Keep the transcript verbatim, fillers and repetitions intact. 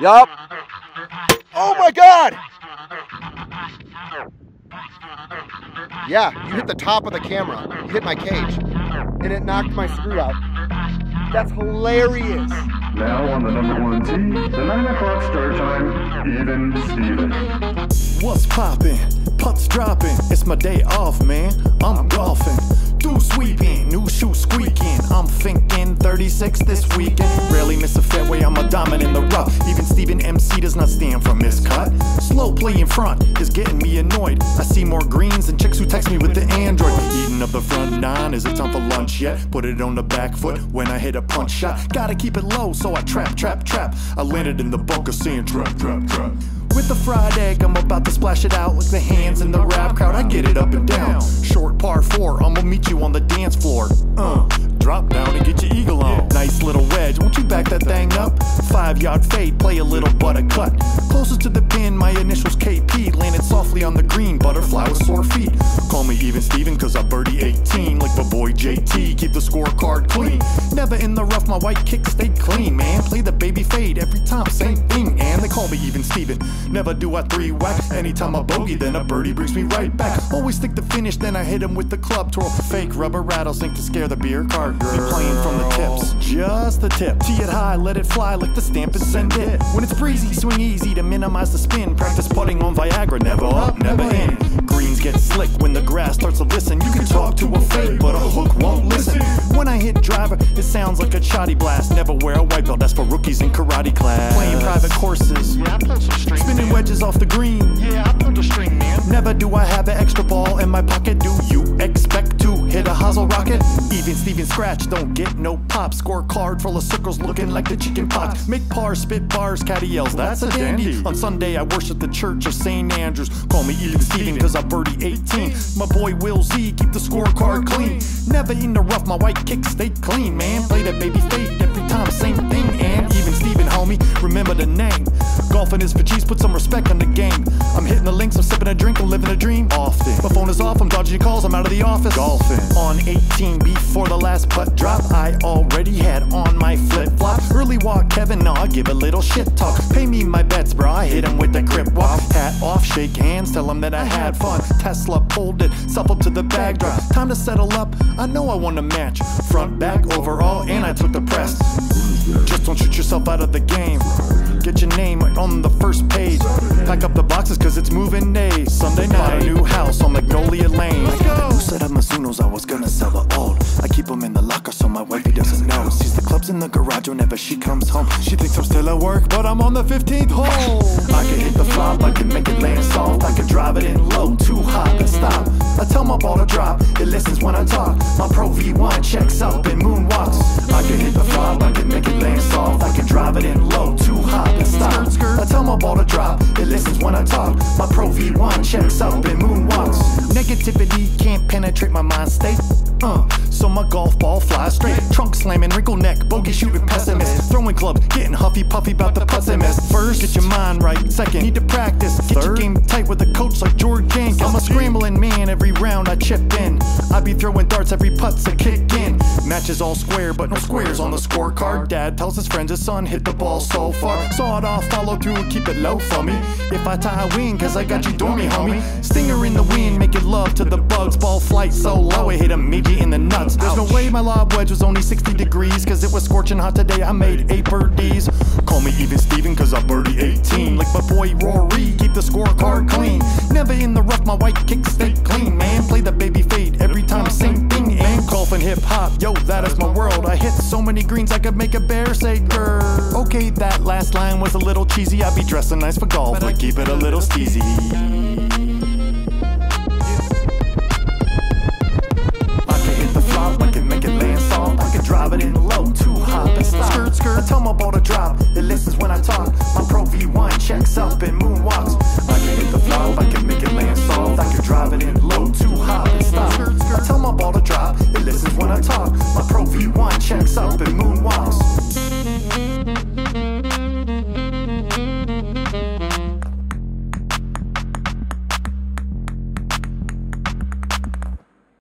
Yup. Oh my God! Yeah, you hit the top of the camera. You hit my cage. And it knocked my screw out. That's hilarious. Now on the number one tee, the nine o'clock start time, Even Steven. What's poppin'? Putts dropping. It's my day off, man. I'm golfing. Do sweeping. New shoe squeaking. I'm thinking thirty-six this weekend. Rarely miss a fairway. I'm a diamond in the rough. Even Steven M C does not stand for miscut. Slow play in front is getting me annoyed. I see more greens and chicks who text me with the Android. Eating up the front nine. Is it time for lunch yet? Put it on the back foot when I hit a punch shot. Gotta keep it low, so I trap, trap, trap. I landed in the bunker saying trap, trap, trap. With the fried egg, I'm about to splash it out with the hands in the rap crowd. I get it up and down. Short par four, I'ma meet you on the dance floor. Uh, drop down and get your eagle on. Nice little wedge, won't you back that thing up? Five yard fade, play a little buttercut. Closest to the pin, my initials K P. Landed softly on the green, butterfly with sore feet. Call me Even Steven, cause I birdie eighteen. Like my boy J T, keep the scorecard clean. Never in the rough, my white kicks stay clean, man. Play the baby fade every time, same thing. And they call me Even Steven. Never do I three whack. Anytime I bogey, then a birdie brings me right back. Always stick the finish, then I hit him with the club twirl. Fake rubber rattlesnake to scare the beer cart girl. Been playing from the tips, just the tip. Tee it high, let it fly like the stamp and send it. When it's breezy, swing easy to minimize the spin. Practice putting on Viagra, never up, never in. Greens get slick when the grass starts to listen. You can talk to a fake, but a hook won't listen. When I hit driver, it sounds like a shoddy blast. Never wear a white belt, that's for rookies in karate class. Playing private courses. Yeah, I play some strings. Spinning wedges off the green. Yeah, I put the string, man. Never do I have an extra ball in my pocket. Do you expect to hit a hosel rocket? Even Steven scratch, don't get no pop. Scorecard full of circles looking like the chicken pox. Make par, spit bars, caddy yells, that's a dandy. On Sunday I worship the church of Saint Andrews. Call me Even Steven cause I birdie eighteen. My boy Will Z, keep the scorecard clean. Never in the rough, my white kicks stay clean, man. Play that baby fade every time, same thing. And Even Steven, homie, remember the name. Golfing is for G's, put some respect on the game. I'm hitting the links, I'm sipping a drink, I'm living a dream. Often. My phone is off, I'm dodging calls, I'm out of the office. Golfing. On eighteen, before the last putt drop, I already had on my flip-flop. Early walk, Kevin, nah, give a little shit talk. Pay me my bets, bro, I hit him with the grip walk. Hat off, shake hands, tell him that I had fun. Tesla pulled it, self up to the bag drop. Time to settle up, I know I won a match. Front, back, overall, and I took the press. Just don't shoot yourself out of the game. Get your name on the first page. Pack up the boxes cause it's moving day. Sunday night, new house on Magnolia Lane. I got the new set of Mizunos, I was gonna sell the old. I keep them in the locker so my wifey doesn't know. Sees the clubs in the garage whenever she comes home. She thinks I'm still at work, but I'm on the fifteenth hole. I can hit the flop, I can make it land soft. I can drive it in low, too hot, and stop. I tell my ball to drop, it listens when I talk. My Pro V one checks up and moonwalks. I can hit the flop, I can make it land soft. I can drive it in low, too hot, and stop. I tell my ball to drop, it listens when I talk. My Pro V one checks up and moonwalks. Negativity can't penetrate my mind state. Uh, so my golf ball flies straight. Trunk slamming, wrinkle neck, bogey shooting pessimist. Throwing clubs, getting huffy puffy about the putts I miss. First, get your mind right. Second, need to practice. Get your game tight with a coach like George Jenkins. I'm a scrambling man, every round I chip in. I be throwing darts, every putt's a kick in. Matches all square, but no squares on the scorecard. Dad tells his friends his son hit the ball so far. Saw it off, follow through, and keep it low for me. If I tie, I win, cause I got you dormy, homie. Stinger in the wind, making love to the bugs. Ball flight so low, it hit him immediately in the nuts. There's no way my lob wedge was only sixty degrees, cause it was scorching hot today. I made eight birdies. Call me Even Steven cause I birdie eighteen. Like my boy Rory, keep the scorecard clean. Never in the rough, my white kicks stay clean, man. Play the baby fade every time, same thing. And golf and hip hop, yo, that is my world. I hit so many greens I could make a bear say girl. Okay, that last line was a little cheesy. I be dressing nice for golf, but keep it a little steezy. I tell my ball to drop, it listens when I talk. My Pro V one checks up and moonwalks. I can hit the flop, I can make it land soft. I can drive it in low, too high, and stop. I tell my ball to drop, it listens when I talk.